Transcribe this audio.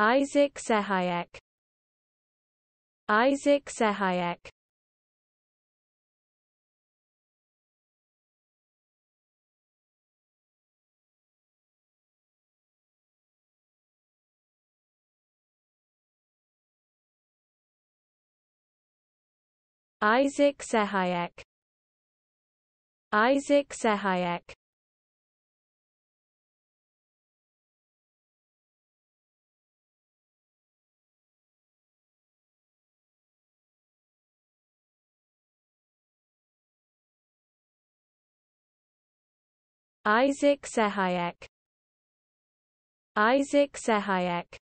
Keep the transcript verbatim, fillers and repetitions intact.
Isaac Sehayek. Isaac Sehayek. Isaac Sehayek. Isaac Sehayek. Isaac Sehayek. Isaac Sehayek.